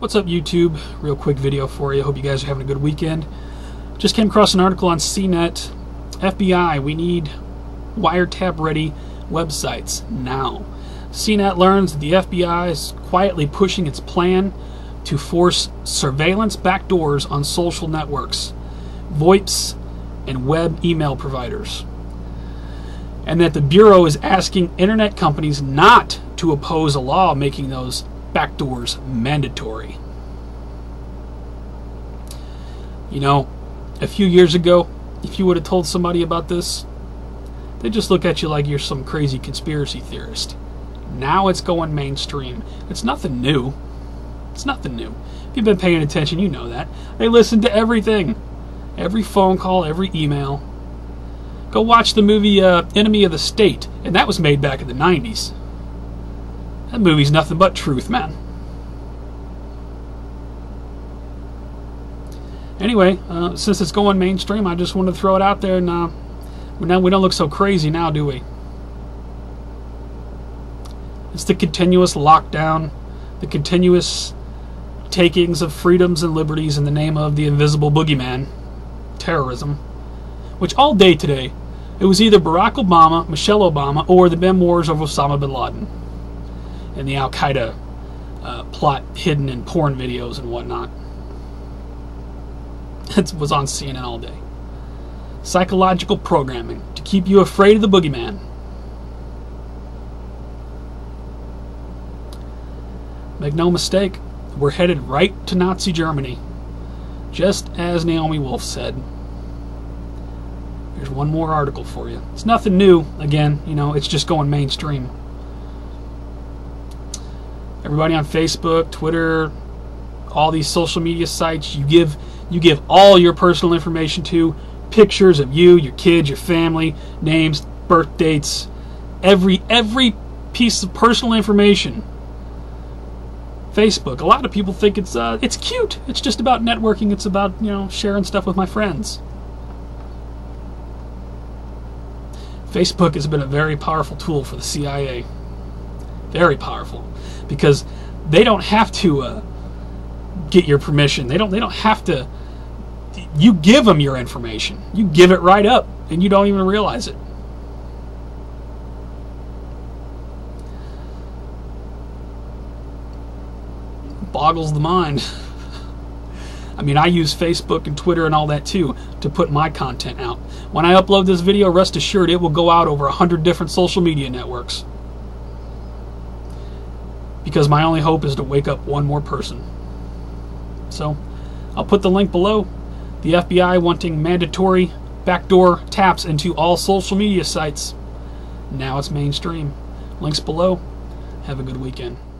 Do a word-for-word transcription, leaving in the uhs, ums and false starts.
What's up, YouTube? Real quick video for you. Hope you guys are having a good weekend. Just came across an article on C net. F B I, we need wiretap-ready websites now. C net learns that the F B I is quietly pushing its plan to force surveillance backdoors on social networks, VoIPs, and web email providers. And that the Bureau is asking internet companies not to oppose a law making those backdoors mandatory. You know, a few years ago, if you would have told somebody about this, they'd just look at you like you're some crazy conspiracy theorist. Now it's going mainstream. It's nothing new. It's nothing new. If you've been paying attention, you know that. They listen to everything. Every phone call, every email. Go watch the movie uh, Enemy of the State, and that was made back in the nineties. That movie's nothing but truth, man. Anyway, uh, since it's going mainstream, I just wanted to throw it out there, and uh, we don't look so crazy now, do we? It's the continuous lockdown, the continuous takings of freedoms and liberties in the name of the invisible boogeyman, terrorism, which all day today, it was either Barack Obama, Michelle Obama, or the memoirs of Osama Bin Laden, and the Al-Qaeda uh, plot hidden in porn videos and whatnot. It was on C N N all day. Psychological programming to keep you afraid of the boogeyman. Make no mistake, we're headed right to Nazi Germany, just as Naomi Wolf said. Here's one more article for you. It's nothing new. Again, you know, it's just going mainstream. Everybody on Facebook, Twitter, all these social media sites, you give you give all your personal information to, pictures of you, your kids, your family, names, birth dates, every every piece of personal information. Facebook. A lot of people think it's uh, it's cute. It's just about networking. It's about, you know, sharing stuff with my friends. Facebook has been a very powerful tool for the C I A. Very powerful, because they don't have to uh, get your permission. They don't. They don't have to. You give them your information. You give it right up, and you don't even realize it. Boggles the mind. I mean, I use Facebook and Twitter and all that too to put my content out. When I upload this video, rest assured it will go out over a hundred different social media networks. Because my only hope is to wake up one more person. So, I'll put the link below. The F B I wanting mandatory backdoor taps into all social media sites. Now it's mainstream. Links below. Have a good weekend.